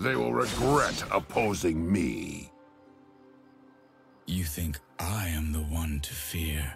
They will regret opposing me. You think I am the one to fear?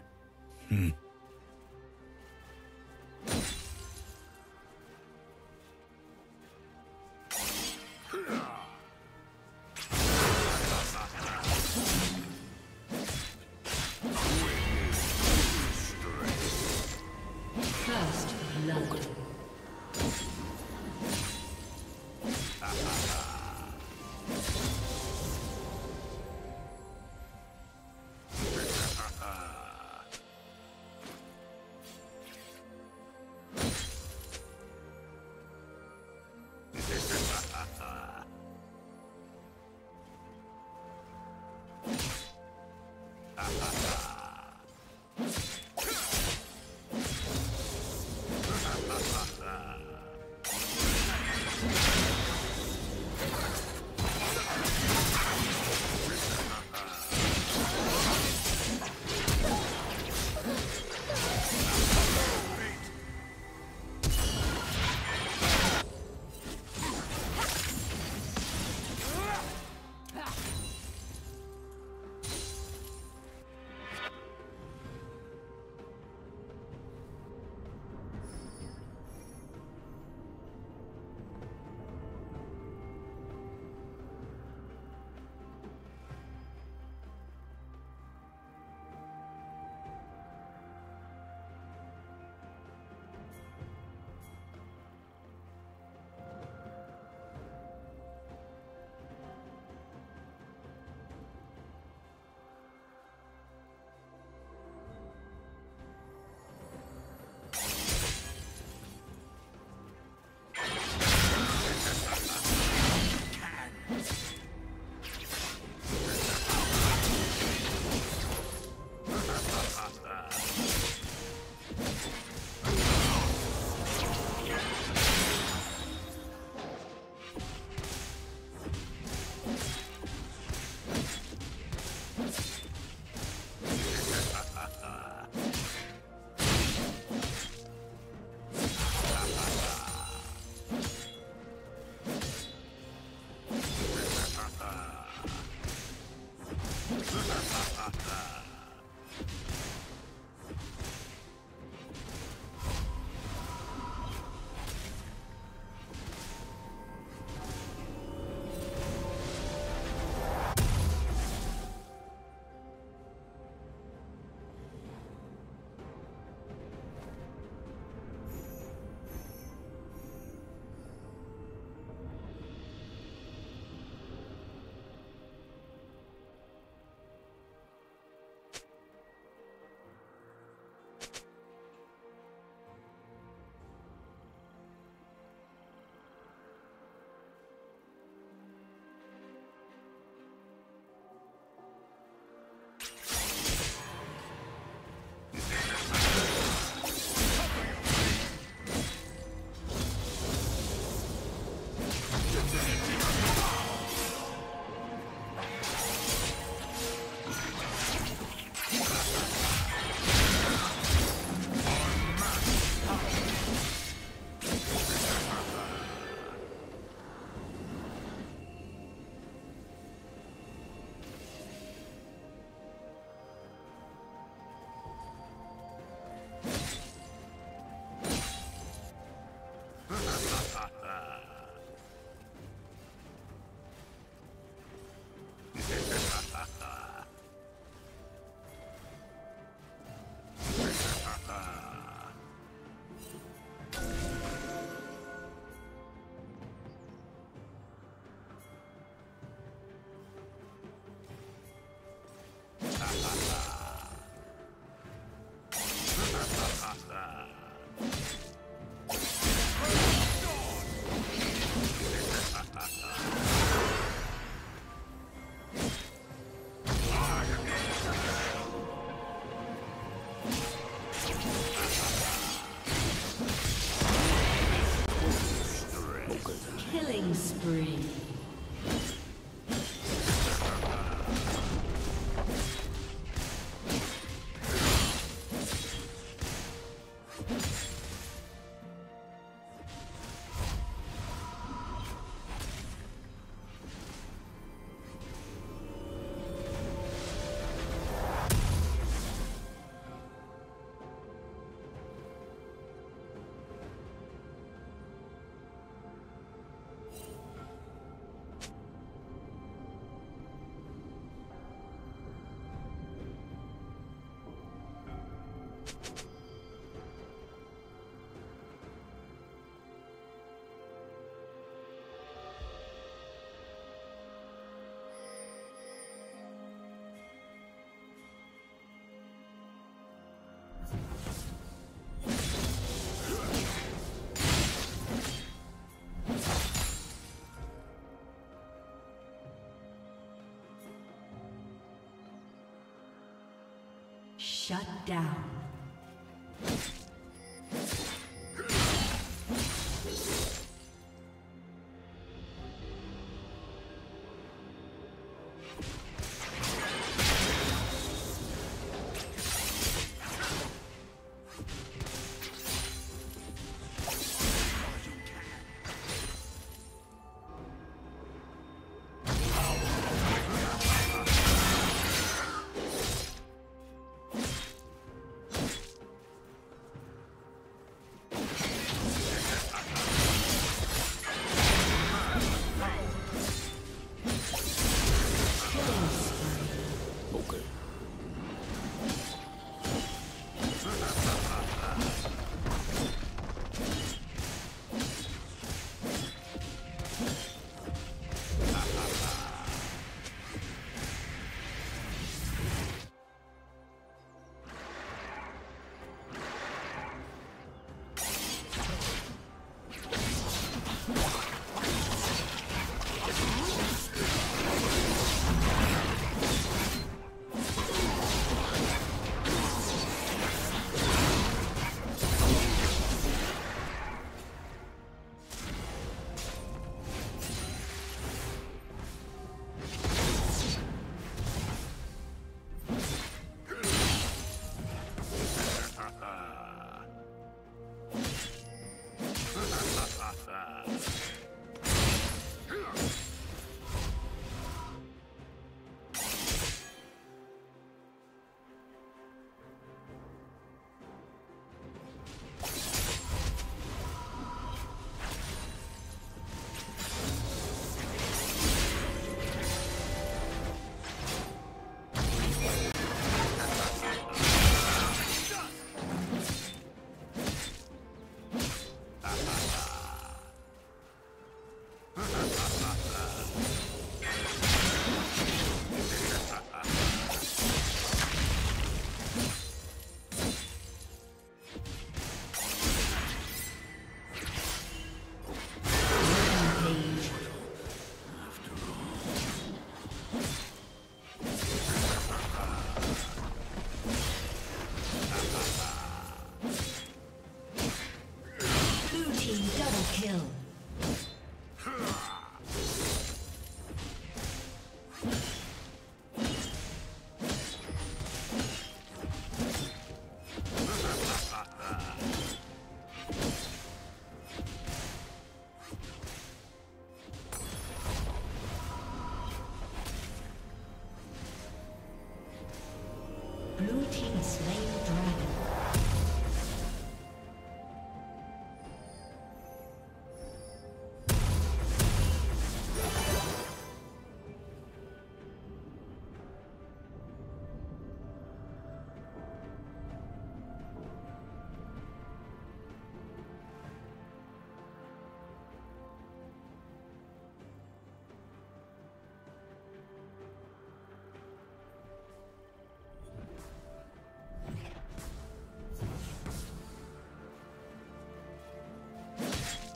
Shut down.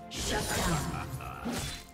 Shut down.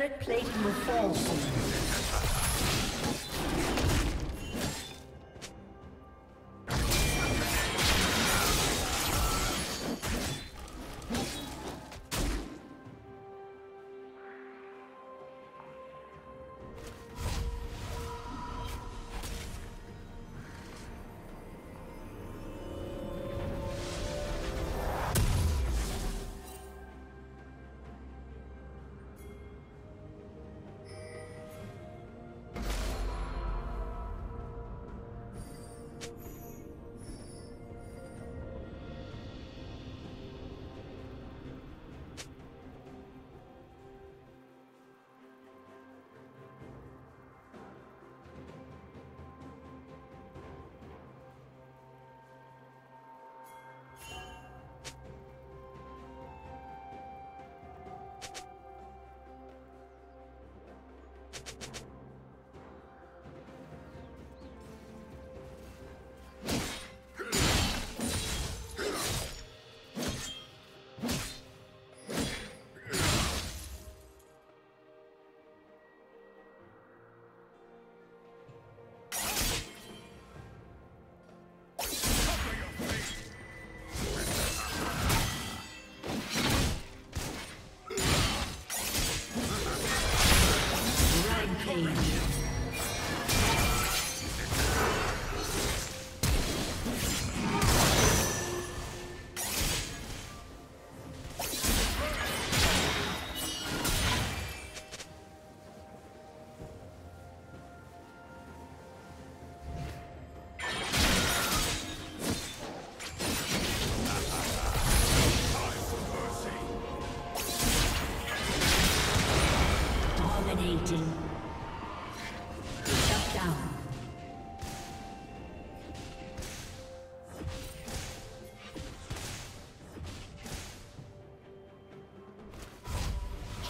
Turret plating will fall soon.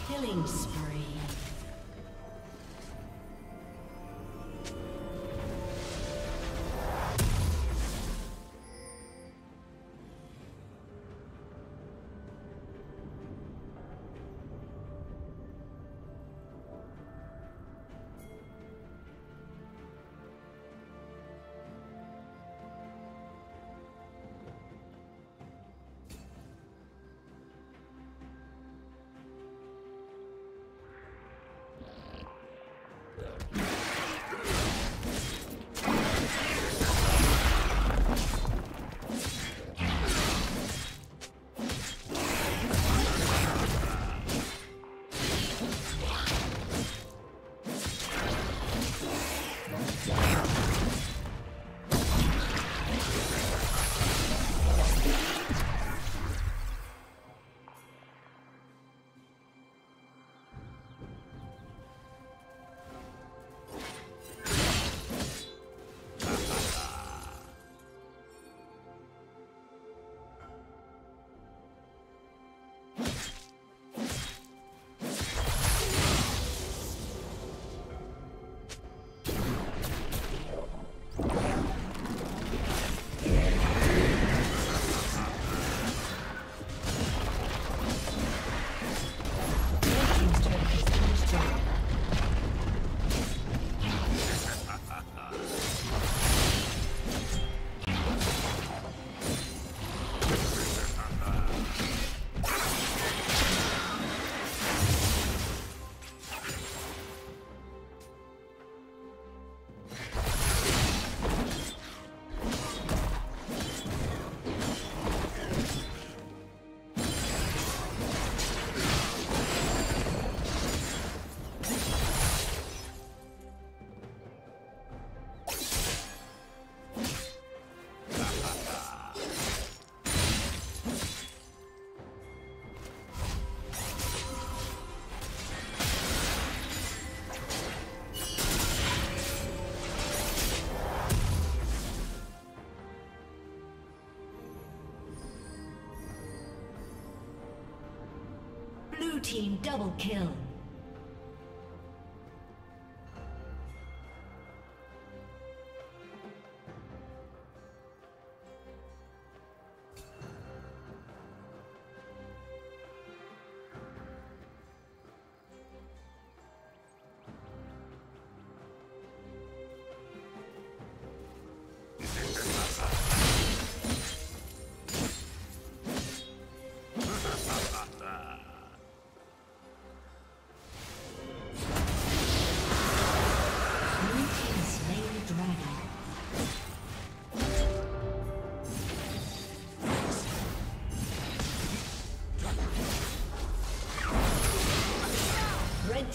Killing spree. Team double kill. Red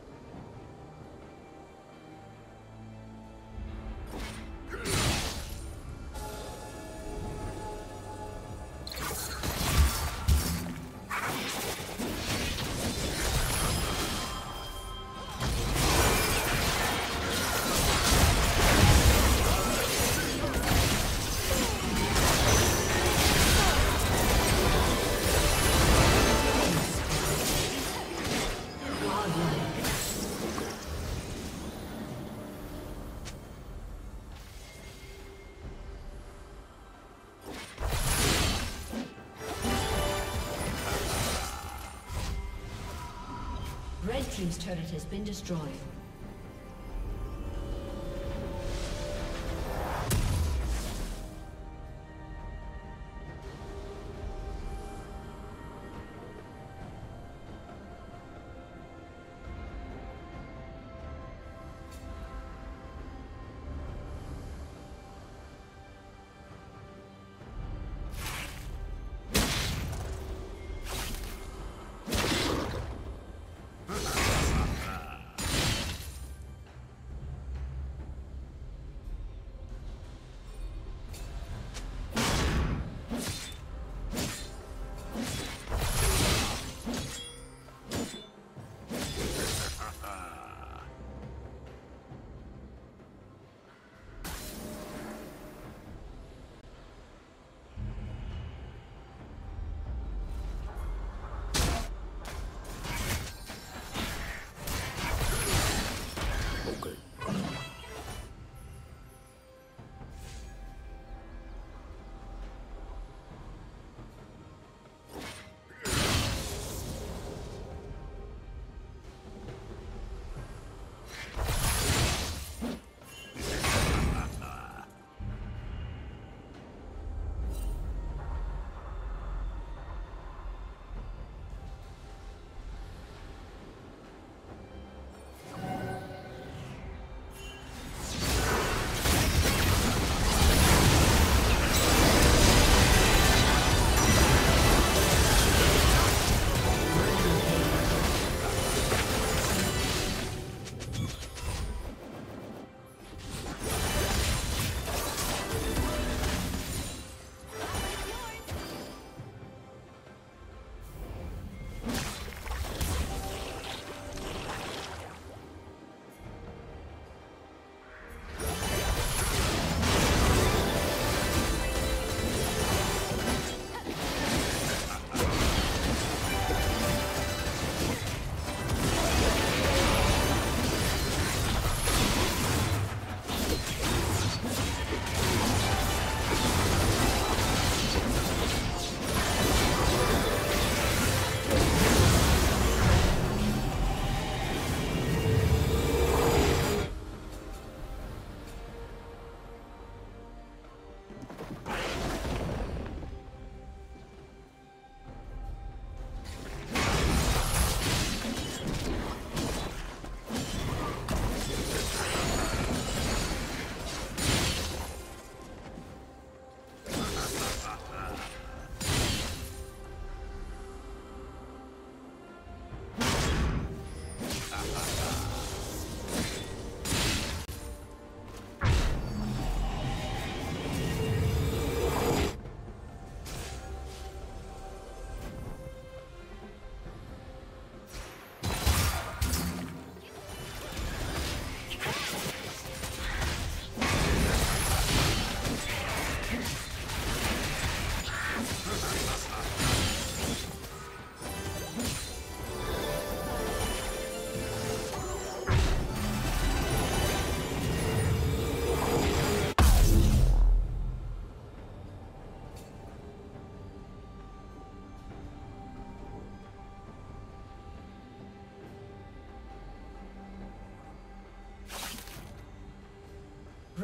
Red Team's turret has been destroyed.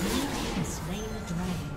Blue has slain the dragon.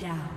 down.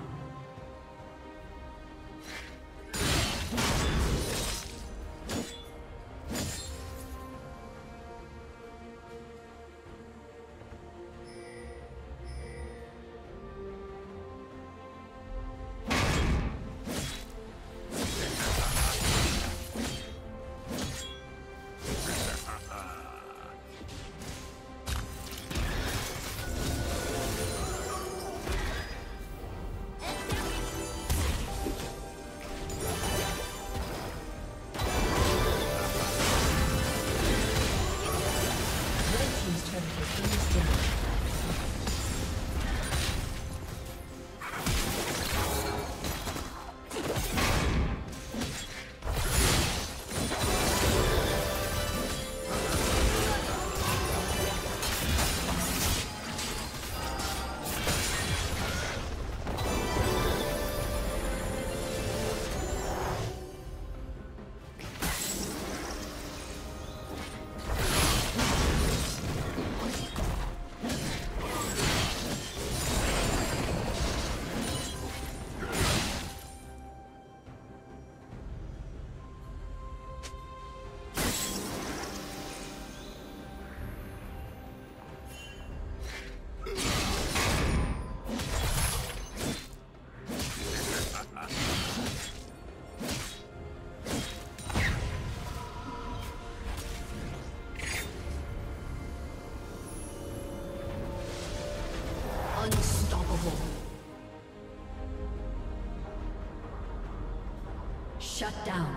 Shut down.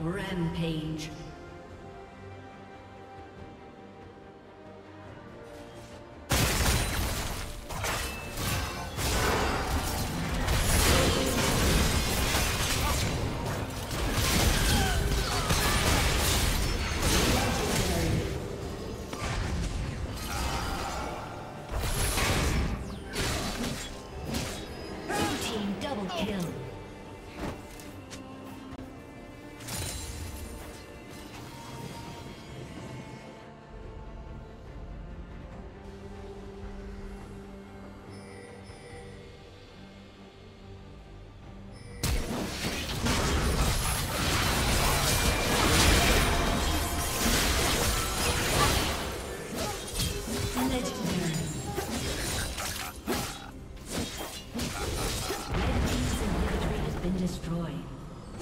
Rampage.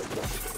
Destroy.